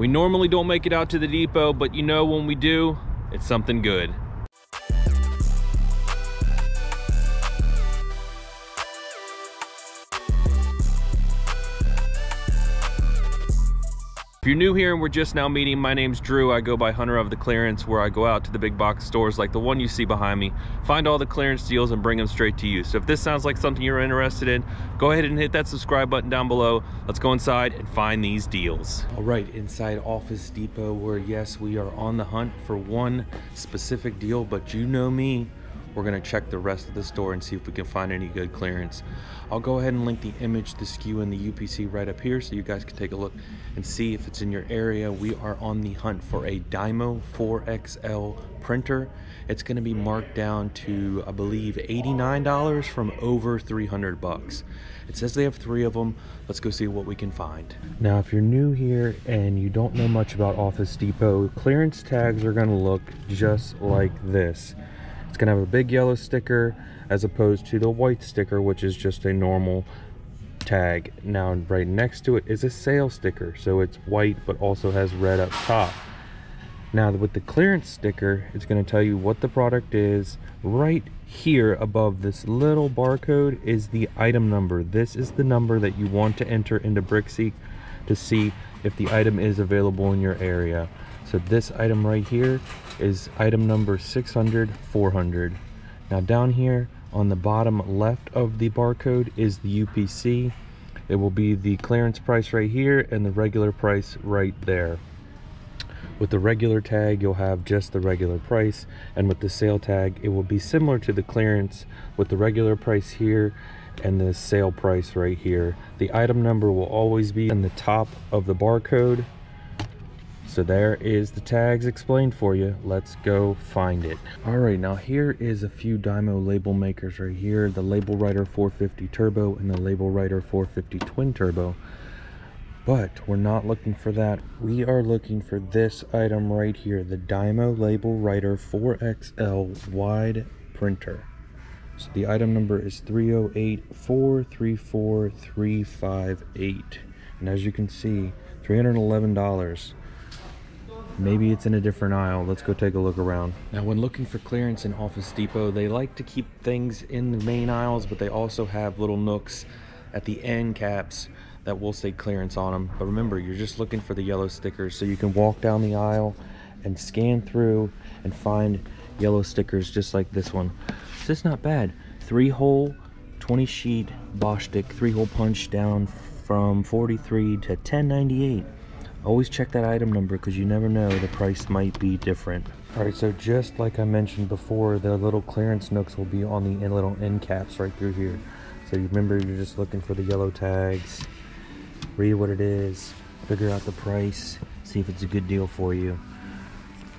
We normally don't make it out to the depot, but you know when we do, it's something good. If you're new here and we're just now meeting, my name's Drew. I go by Hunter of The Clearance, where I go out to the big box stores like the one you see behind me, find all the clearance deals and bring them straight to you. So if this sounds like something you're interested in, go ahead and hit that subscribe button down below. Let's go inside and find these deals. All right, inside Office Depot, where yes, we are on the hunt for one specific deal, but you know me. We're gonna check the rest of the store and see if we can find any good clearance. I'll go ahead and link the image, the SKU, and the UPC right up here so you guys can take a look and see if it's in your area. We are on the hunt for a Dymo 4XL printer. It's gonna be marked down to, I believe, $89 from over 300 bucks. It says they have 3 of them. Let's go see what we can find. Now, if you're new here and you don't know much about Office Depot, clearance tags are gonna look just like this. It's gonna have a big yellow sticker as opposed to the white sticker, which is just a normal tag. Now right next to it is a sale sticker, so it's white but also has red up top. Now with the clearance sticker, it's gonna tell you what the product is. Right here above this little barcode is the item number. This is the number that you want to enter into Brickseek to see if the item is available in your area. So this item right here is item number 600-400. Now down here on the bottom left of the barcode is the UPC. It will be the clearance price right here and the regular price right there. With the regular tag, you'll have just the regular price, and with the sale tag, it will be similar to the clearance with the regular price here and the sale price right here. The item number will always be in the top of the barcode. So there is the tags explained for you. Let's go find it. All right, now here is a few Dymo label makers right here. The Label Writer 450 Turbo and the Label Writer 450 Twin Turbo. But we're not looking for that. We are looking for this item right here, the Dymo Label Writer 4XL Wide Printer. So the item number is 308434358. And as you can see, $311. Maybe it's in a different aisle. Let's go take a look around. Now, when looking for clearance in Office Depot, they like to keep things in the main aisles, but they also have little nooks at the end caps that will say clearance on them. But remember, you're just looking for the yellow stickers, so you can walk down the aisle and scan through and find yellow stickers just like this one. This is not bad. 3-hole, 20-sheet Bostik 3-hole punch down from $43 to $10.98. Always check that item number because you never know, the price might be different. All right, so just like I mentioned before, the little clearance nooks will be on the little end caps right through here. So you remember, you're just looking for the yellow tags, read what it is, figure out the price, see if it's a good deal for you.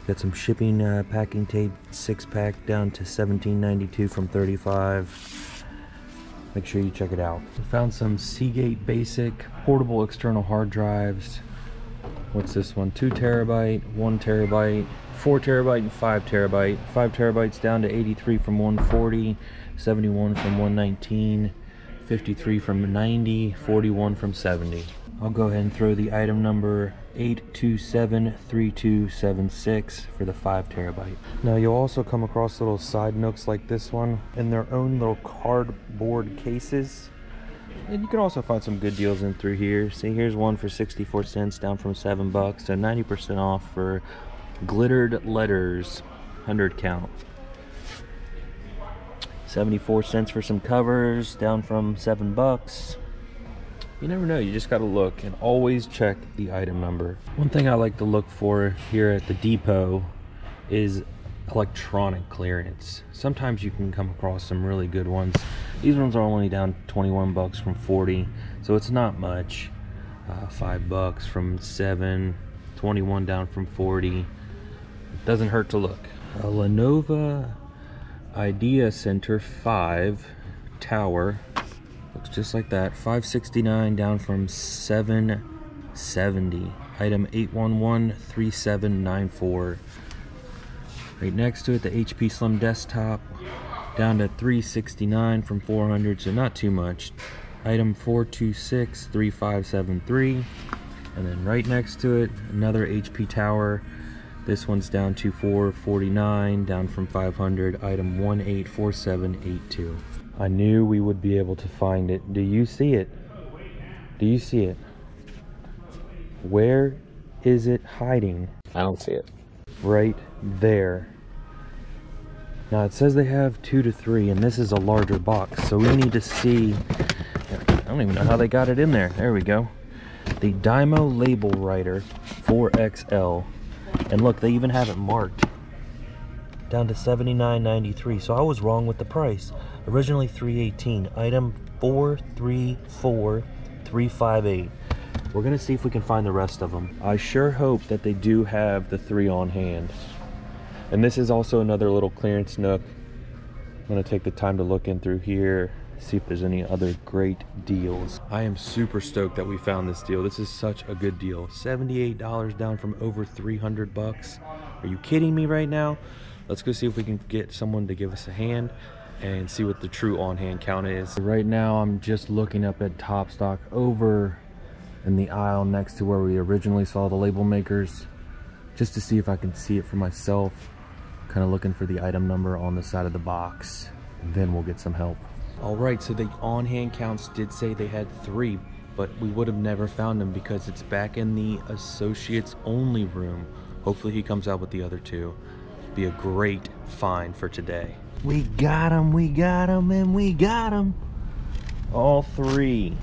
Got some shipping packing tape, 6-pack down to $17.92 from $35. Make sure you check it out. We found some Seagate basic portable external hard drives. What's this one? 2 terabyte, 1 terabyte, 4 terabyte, and 5 terabyte. 5 terabytes down to 83 from 140, 71 from 119, 53 from 90, 41 from 70. I'll go ahead and throw the item number 8273276 for the 5 terabyte. Now you'll also come across little side nooks like this one in their own little cardboard cases. And you can also find some good deals in through here. See, here's one for 64 cents down from $7, so 90% off for glittered letters, 100 count. 74 cents for some covers down from $7. You never know, you just gotta look and always check the item number. One thing I like to look for here at the depot is electronic clearance. Sometimes you can come across some really good ones. These ones are only down 21 bucks from 40, so it's not much. 5 bucks from 7, 21 down from 40. It doesn't hurt to look. A Lenovo IdeaCenter 5 tower, looks just like that. 569 down from 770. Item 8113794. Right next to it, the HP Slim Desktop, down to 369 from 400, so not too much. Item 4263573. And then right next to it, another HP tower. This one's down to 449, down from 500, item 184782. I knew we would be able to find it. Do you see it? Do you see it? Where is it hiding? I don't see it. Right there. Now it says they have 2 to 3, and this is a larger box, so we need to see. I don't even know how they got it in there. There we go. The Dymo label writer 4XL. And look, they even have it marked down to $79.93. So I was wrong with the price. Originally $318. Item 434358. We're gonna see if we can find the rest of them. I sure hope that they do have the 3 on hand. And this is also another little clearance nook. I'm gonna take the time to look in through here, see if there's any other great deals. I am super stoked that we found this deal. This is such a good deal. $78 down from over 300 bucks. Are you kidding me right now? Let's go see if we can get someone to give us a hand and see what the true on-hand count is. Right now, I'm just looking up at top stock over in the aisle next to where we originally saw the label makers, just to see if I can see it for myself. Kind of looking for the item number on the side of the box, and then we'll get some help. All right, so the on-hand counts did say they had 3, but we would have never found them because it's back in the associates only room. Hopefully he comes out with the other 2. Be a great find for today. We got them, we got them, and we got them. All 3.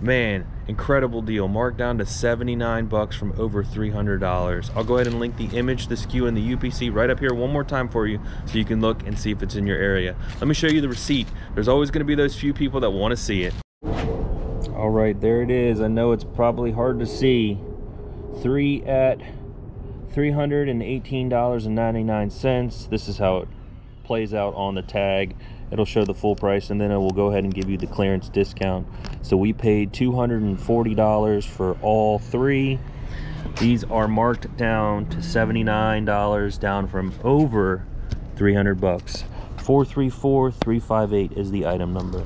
Man, incredible deal. Marked down to 79 bucks from over $300. I'll go ahead and link the image, the SKU, and the UPC right up here one more time for you so you can look and see if it's in your area. Let me show you the receipt. There's always going to be those few people that want to see it. All right, there it is. I know it's probably hard to see. 3 at $318.99. This is how it plays out on the tag. It'll show the full price, and then it will go ahead and give you the clearance discount. So we paid $240 for all 3. These are marked down to $79, down from over 300 bucks. 434358 is the item number.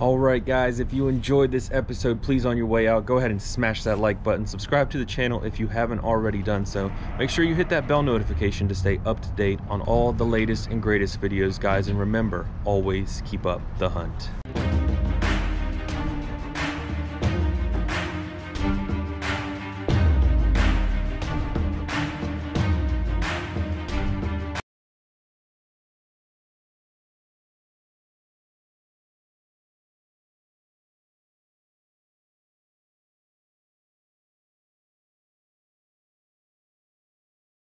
All right, guys, if you enjoyed this episode, please, on your way out, go ahead and smash that like button. Subscribe to the channel if you haven't already done so. Make sure you hit that bell notification to stay up to date on all the latest and greatest videos, guys. And remember, always keep up the hunt.